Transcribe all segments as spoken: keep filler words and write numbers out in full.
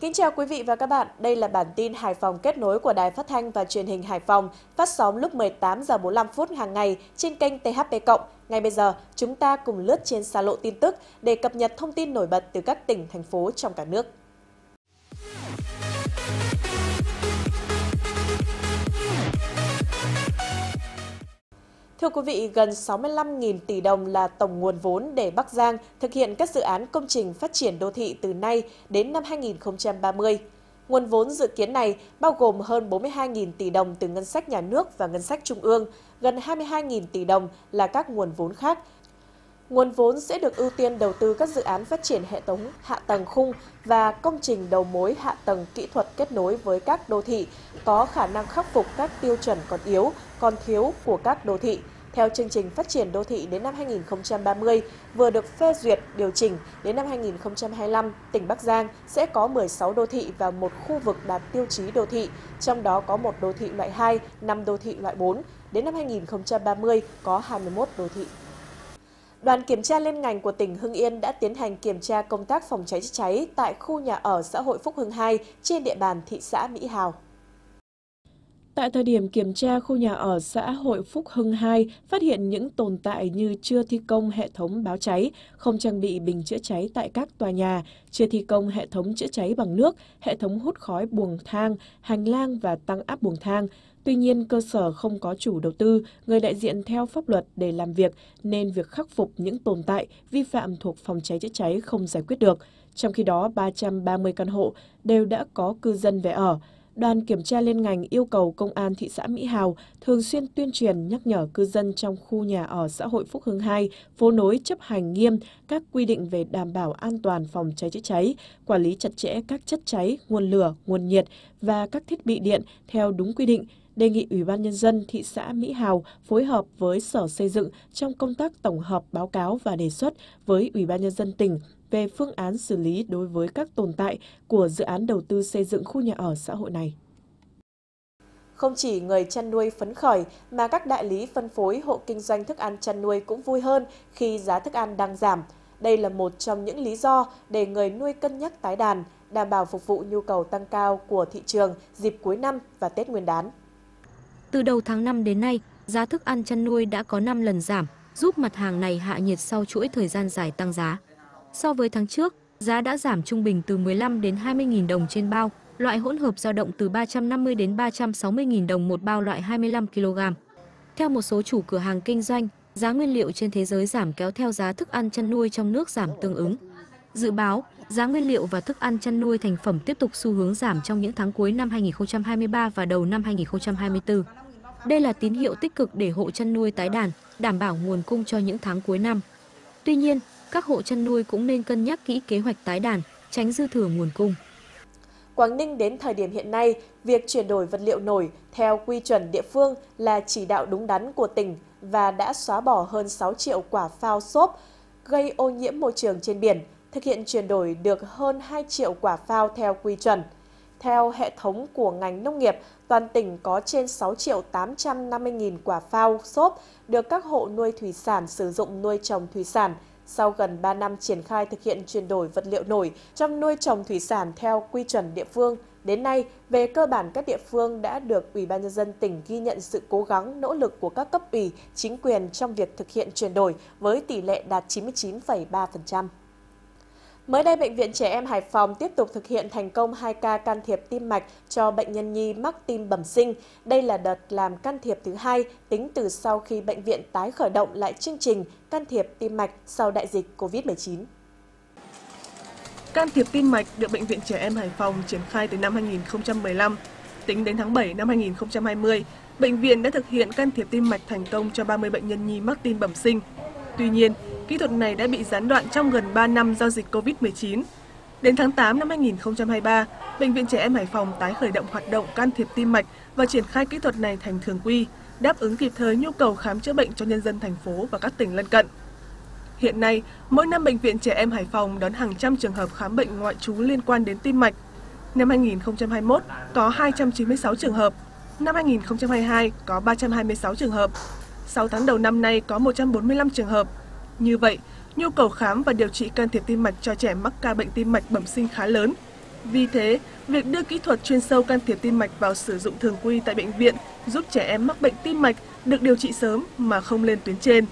Kính chào quý vị và các bạn, đây là bản tin Hải Phòng kết nối của Đài Phát Thanh và Truyền hình Hải Phòng, phát sóng lúc mười tám giờ bốn mươi lăm phút hàng ngày trên kênh tê hát pê cộng. Ngay bây giờ, chúng ta cùng lướt trên xa lộ tin tức để cập nhật thông tin nổi bật từ các tỉnh, thành phố trong cả nước. Thưa quý vị, gần sáu mươi lăm nghìn tỷ đồng là tổng nguồn vốn để Bắc Giang thực hiện các dự án công trình phát triển đô thị từ nay đến năm hai nghìn không trăm ba mươi. Nguồn vốn dự kiến này bao gồm hơn bốn mươi hai nghìn tỷ đồng từ ngân sách nhà nước và ngân sách trung ương, gần hai mươi hai nghìn tỷ đồng là các nguồn vốn khác. Nguồn vốn sẽ được ưu tiên đầu tư các dự án phát triển hệ thống hạ tầng khung và công trình đầu mối hạ tầng kỹ thuật kết nối với các đô thị, có khả năng khắc phục các tiêu chuẩn còn yếu, còn thiếu của các đô thị, theo chương trình phát triển đô thị đến năm hai nghìn không trăm ba mươi vừa được phê duyệt điều chỉnh. Đến năm hai nghìn không trăm hai mươi lăm, tỉnh Bắc Giang sẽ có mười sáu đô thị và một khu vực đạt tiêu chí đô thị, trong đó có một đô thị loại hai, năm đô thị loại bốn. Đến năm hai nghìn không trăm ba mươi có hai mươi mốt đô thị. Đoàn kiểm tra liên ngành của tỉnh Hưng Yên đã tiến hành kiểm tra công tác phòng cháy chữa cháy tại khu nhà ở xã hội Phúc Hưng hai trên địa bàn thị xã Mỹ Hào. Tại thời điểm kiểm tra khu nhà ở xã hội Phúc Hưng hai, phát hiện những tồn tại như chưa thi công hệ thống báo cháy, không trang bị bình chữa cháy tại các tòa nhà, chưa thi công hệ thống chữa cháy bằng nước, hệ thống hút khói buồng thang, hành lang và tăng áp buồng thang. Tuy nhiên, cơ sở không có chủ đầu tư, người đại diện theo pháp luật để làm việc, nên việc khắc phục những tồn tại, vi phạm thuộc phòng cháy chữa cháy không giải quyết được. Trong khi đó, ba trăm ba mươi căn hộ đều đã có cư dân về ở. Đoàn kiểm tra liên ngành yêu cầu Công an thị xã Mỹ Hào thường xuyên tuyên truyền nhắc nhở cư dân trong khu nhà ở xã hội Phúc Hưng hai, phố nối chấp hành nghiêm các quy định về đảm bảo an toàn phòng cháy chữa cháy, quản lý chặt chẽ các chất cháy, nguồn lửa, nguồn nhiệt và các thiết bị điện theo đúng quy định. Đề nghị Ủy ban Nhân dân thị xã Mỹ Hào phối hợp với Sở Xây dựng trong công tác tổng hợp báo cáo và đề xuất với Ủy ban Nhân dân tỉnh về phương án xử lý đối với các tồn tại của dự án đầu tư xây dựng khu nhà ở xã hội này. Không chỉ người chăn nuôi phấn khởi mà các đại lý phân phối hộ kinh doanh thức ăn chăn nuôi cũng vui hơn khi giá thức ăn đang giảm. Đây là một trong những lý do để người nuôi cân nhắc tái đàn, đảm bảo phục vụ nhu cầu tăng cao của thị trường dịp cuối năm và Tết Nguyên đán. Từ đầu tháng năm đến nay, giá thức ăn chăn nuôi đã có năm lần giảm, giúp mặt hàng này hạ nhiệt sau chuỗi thời gian dài tăng giá. So với tháng trước, giá đã giảm trung bình từ mười lăm đến hai mươi nghìn đồng trên bao, loại hỗn hợp dao động từ ba trăm năm mươi đến ba trăm sáu mươi nghìn đồng một bao loại hai mươi lăm ki lô gam. Theo một số chủ cửa hàng kinh doanh, giá nguyên liệu trên thế giới giảm kéo theo giá thức ăn chăn nuôi trong nước giảm tương ứng. Dự báo, giá nguyên liệu và thức ăn chăn nuôi thành phẩm tiếp tục xu hướng giảm trong những tháng cuối năm hai nghìn không trăm hai mươi ba và đầu năm hai nghìn không trăm hai mươi tư. Đây là tín hiệu tích cực để hộ chăn nuôi tái đàn, đảm bảo nguồn cung cho những tháng cuối năm. Tuy nhiên, các hộ chăn nuôi cũng nên cân nhắc kỹ kế hoạch tái đàn, tránh dư thừa nguồn cung. Quảng Ninh đến thời điểm hiện nay, việc chuyển đổi vật liệu nổi theo quy chuẩn địa phương là chỉ đạo đúng đắn của tỉnh và đã xóa bỏ hơn sáu triệu quả phao xốp gây ô nhiễm môi trường trên biển, thực hiện chuyển đổi được hơn hai triệu quả phao theo quy chuẩn. Theo hệ thống của ngành nông nghiệp, toàn tỉnh có trên sáu triệu tám trăm năm mươi nghìn quả phao xốp được các hộ nuôi thủy sản sử dụng nuôi trồng thủy sản. Sau gần ba năm triển khai thực hiện chuyển đổi vật liệu nổi trong nuôi trồng thủy sản theo quy chuẩn địa phương, đến nay, về cơ bản các địa phương đã được Ủy ban Nhân dân tỉnh ghi nhận sự cố gắng, nỗ lực của các cấp ủy, chính quyền trong việc thực hiện chuyển đổi với tỷ lệ đạt chín mươi chín phẩy ba phần trăm. Mới đây, Bệnh viện trẻ em Hải Phòng tiếp tục thực hiện thành công hai ca can thiệp tim mạch cho bệnh nhân nhi mắc tim bẩm sinh. Đây là đợt làm can thiệp thứ hai tính từ sau khi bệnh viện tái khởi động lại chương trình can thiệp tim mạch sau đại dịch Covid mười chín. Can thiệp tim mạch được Bệnh viện trẻ em Hải Phòng triển khai từ năm hai nghìn không trăm mười lăm. Tính đến tháng bảy năm hai nghìn không trăm hai mươi, bệnh viện đã thực hiện can thiệp tim mạch thành công cho ba mươi bệnh nhân nhi mắc tim bẩm sinh. Tuy nhiên, kỹ thuật này đã bị gián đoạn trong gần ba năm do dịch Covid mười chín. Đến tháng tám năm hai nghìn không trăm hai mươi ba, Bệnh viện trẻ em Hải Phòng tái khởi động hoạt động can thiệp tim mạch và triển khai kỹ thuật này thành thường quy, đáp ứng kịp thời nhu cầu khám chữa bệnh cho nhân dân thành phố và các tỉnh lân cận. Hiện nay, mỗi năm Bệnh viện trẻ em Hải Phòng đón hàng trăm trường hợp khám bệnh ngoại trú liên quan đến tim mạch. Năm hai nghìn không trăm hai mươi mốt có hai trăm chín mươi sáu trường hợp, năm hai nghìn không trăm hai mươi hai có ba trăm hai mươi sáu trường hợp, sáu tháng đầu năm nay có một trăm bốn mươi lăm trường hợp. Như vậy, nhu cầu khám và điều trị can thiệp tim mạch cho trẻ mắc ca bệnh tim mạch bẩm sinh khá lớn. Vì thế, việc đưa kỹ thuật chuyên sâu can thiệp tim mạch vào sử dụng thường quy tại bệnh viện giúp trẻ em mắc bệnh tim mạch được điều trị sớm mà không lên tuyến trên.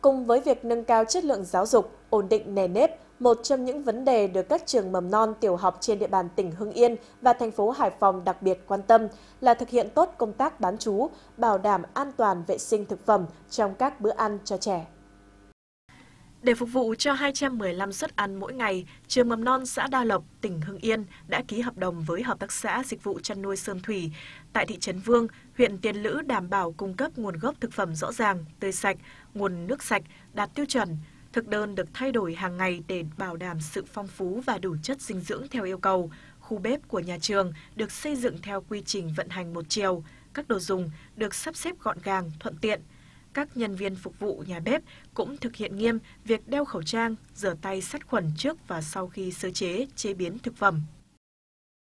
Cùng với việc nâng cao chất lượng giáo dục, ổn định nề nếp, một trong những vấn đề được các trường mầm non tiểu học trên địa bàn tỉnh Hưng Yên và thành phố Hải Phòng đặc biệt quan tâm là thực hiện tốt công tác bán trú, bảo đảm an toàn vệ sinh thực phẩm trong các bữa ăn cho trẻ. Để phục vụ cho hai trăm mười lăm suất ăn mỗi ngày, trường mầm non xã Đa Lộc, tỉnh Hưng Yên đã ký hợp đồng với Hợp tác xã Dịch vụ Chăn nuôi Sơn Thủy tại thị trấn Vương, huyện Tiên Lữ đảm bảo cung cấp nguồn gốc thực phẩm rõ ràng, tươi sạch, nguồn nước sạch, đạt tiêu chuẩn. Thực đơn được thay đổi hàng ngày để bảo đảm sự phong phú và đủ chất dinh dưỡng theo yêu cầu. Khu bếp của nhà trường được xây dựng theo quy trình vận hành một chiều. Các đồ dùng được sắp xếp gọn gàng, thuận tiện. Các nhân viên phục vụ nhà bếp cũng thực hiện nghiêm việc đeo khẩu trang, rửa tay sát khuẩn trước và sau khi sơ chế, chế biến thực phẩm.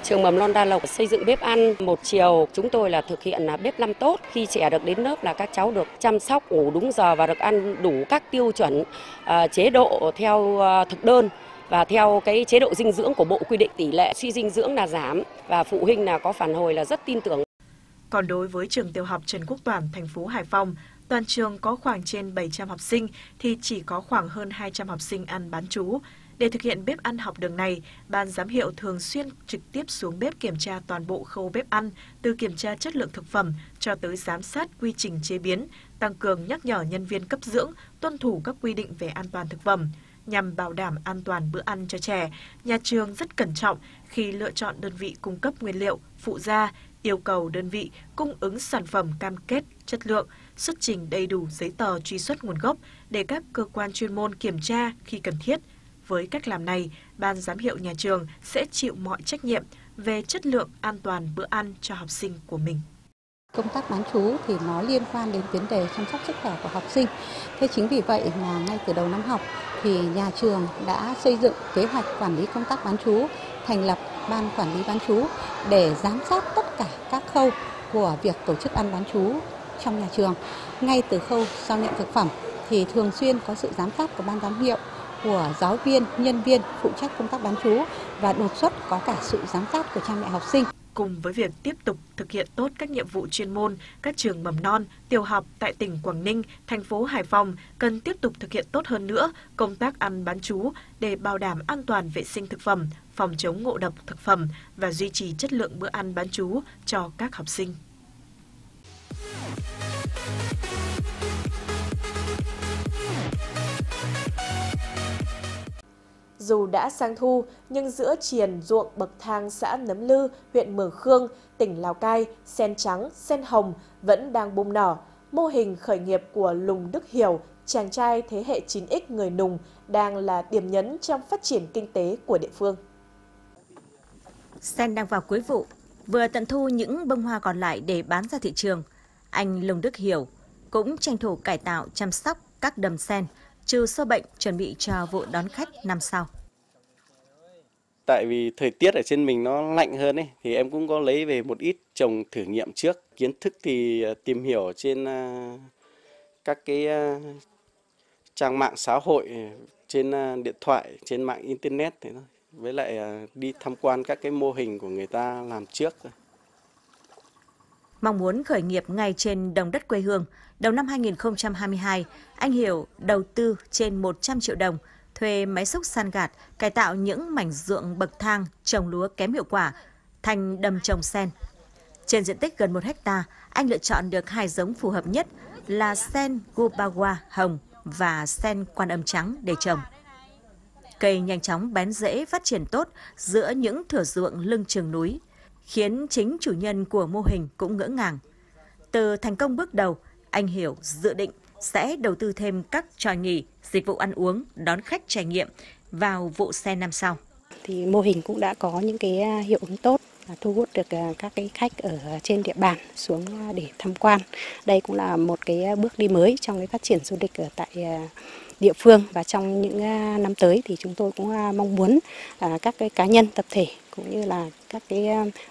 Trường mầm non Đa Lộc xây dựng bếp ăn một chiều, chúng tôi là thực hiện là bếp năm tốt. Khi trẻ được đến lớp là các cháu được chăm sóc ngủ đúng giờ và được ăn đủ các tiêu chuẩn chế độ theo thực đơn và theo cái chế độ dinh dưỡng của bộ quy định. Tỷ lệ suy dinh dưỡng là giảm và phụ huynh là có phản hồi là rất tin tưởng. Còn đối với trường tiểu học Trần Quốc Toàn, thành phố Hải Phòng, toàn trường có khoảng trên bảy trăm học sinh thì chỉ có khoảng hơn hai trăm học sinh ăn bán trú. Để thực hiện bếp ăn học đường này, ban giám hiệu thường xuyên trực tiếp xuống bếp kiểm tra toàn bộ khâu bếp ăn, từ kiểm tra chất lượng thực phẩm cho tới giám sát quy trình chế biến, tăng cường nhắc nhở nhân viên cấp dưỡng tuân thủ các quy định về an toàn thực phẩm. Nhằm bảo đảm an toàn bữa ăn cho trẻ, nhà trường rất cẩn trọng khi lựa chọn đơn vị cung cấp nguyên liệu, phụ gia, yêu cầu đơn vị cung ứng sản phẩm cam kết chất lượng, xuất trình đầy đủ giấy tờ truy xuất nguồn gốc để các cơ quan chuyên môn kiểm tra khi cần thiết. Với cách làm này, ban giám hiệu nhà trường sẽ chịu mọi trách nhiệm về chất lượng an toàn bữa ăn cho học sinh của mình. Công tác bán trú thì nó liên quan đến vấn đề chăm sóc sức khỏe của học sinh. Thế chính vì vậy mà ngay từ đầu năm học thì nhà trường đã xây dựng kế hoạch quản lý công tác bán trú, thành lập ban quản lý bán trú để giám sát tất cả các khâu của việc tổ chức ăn bán trú trong nhà trường. Ngay từ khâu giao nhận thực phẩm thì thường xuyên có sự giám sát của ban giám hiệu, của giáo viên, nhân viên phụ trách công tác bán trú và đột xuất có cả sự giám sát của cha mẹ học sinh. Cùng với việc tiếp tục thực hiện tốt các nhiệm vụ chuyên môn, các trường mầm non, tiểu học tại tỉnh Quảng Ninh, thành phố Hải Phòng cần tiếp tục thực hiện tốt hơn nữa công tác ăn bán trú để bảo đảm an toàn vệ sinh thực phẩm, phòng chống ngộ độc thực phẩm và duy trì chất lượng bữa ăn bán trú cho các học sinh. Dù đã sang thu, nhưng giữa triền ruộng bậc thang xã Nấm Lư, huyện Mường Khương, tỉnh Lào Cai, sen trắng, sen hồng vẫn đang bung nở. Mô hình khởi nghiệp của Lùng Đức Hiểu, chàng trai thế hệ chín X người Nùng, đang là điểm nhấn trong phát triển kinh tế của địa phương. Sen đang vào cuối vụ, vừa tận thu những bông hoa còn lại để bán ra thị trường. Anh Lùng Đức Hiểu cũng tranh thủ cải tạo chăm sóc các đầm sen, trừ sâu bệnh chuẩn bị cho vụ đón khách năm sau. Tại vì thời tiết ở trên mình nó lạnh hơn ấy, thì em cũng có lấy về một ít trồng thử nghiệm trước. Kiến thức thì tìm hiểu trên các cái trang mạng xã hội, trên điện thoại, trên mạng internet thế thôi. Với lại đi tham quan các cái mô hình của người ta làm trước. Mong muốn khởi nghiệp ngay trên đồng đất quê hương, đầu năm hai nghìn không trăm hai mươi hai, anh Hiểu đầu tư trên một trăm triệu đồng, thuê máy xúc san gạt, cải tạo những mảnh ruộng bậc thang trồng lúa kém hiệu quả thành đầm trồng sen. Trên diện tích gần một héc ta, anh lựa chọn được hai giống phù hợp nhất là sen Gubawa hồng và sen Quan Âm trắng để trồng. Cây nhanh chóng bén rễ, phát triển tốt giữa những thửa ruộng lưng chừng núi, khiến chính chủ nhân của mô hình cũng ngỡ ngàng. Từ thành công bước đầu, anh Hiểu dự định sẽ đầu tư thêm các trò nghỉ, dịch vụ ăn uống, đón khách trải nghiệm vào vụ sen năm sau. Thì mô hình cũng đã có những cái hiệu ứng tốt, thu hút được các cái khách ở trên địa bàn xuống để tham quan. Đây cũng là một cái bước đi mới trong cái phát triển du lịch ở tại địa phương, và trong những năm tới thì chúng tôi cũng mong muốn các cái cá nhân, tập thể cũng như là các cái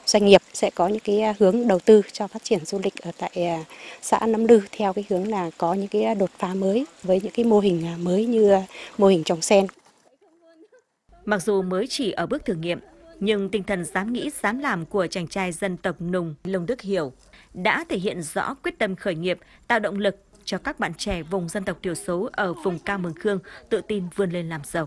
doanh nghiệp sẽ có những cái hướng đầu tư cho phát triển du lịch ở tại xã Nấm Lư theo cái hướng là có những cái đột phá mới với những cái mô hình mới như mô hình trồng sen. Mặc dù mới chỉ ở bước thử nghiệm, nhưng tinh thần dám nghĩ, dám làm của chàng trai dân tộc Nùng, Lùng Đức Hiểu đã thể hiện rõ quyết tâm khởi nghiệp, tạo động lực cho các bạn trẻ vùng dân tộc thiểu số ở vùng cao Mường Khương tự tin vươn lên làm giàu.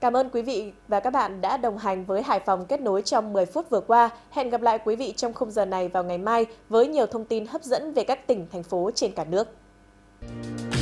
Cảm ơn quý vị và các bạn đã đồng hành với Hải Phòng kết nối trong mười phút vừa qua. Hẹn gặp lại quý vị trong khung giờ này vào ngày mai với nhiều thông tin hấp dẫn về các tỉnh, thành phố trên cả nước.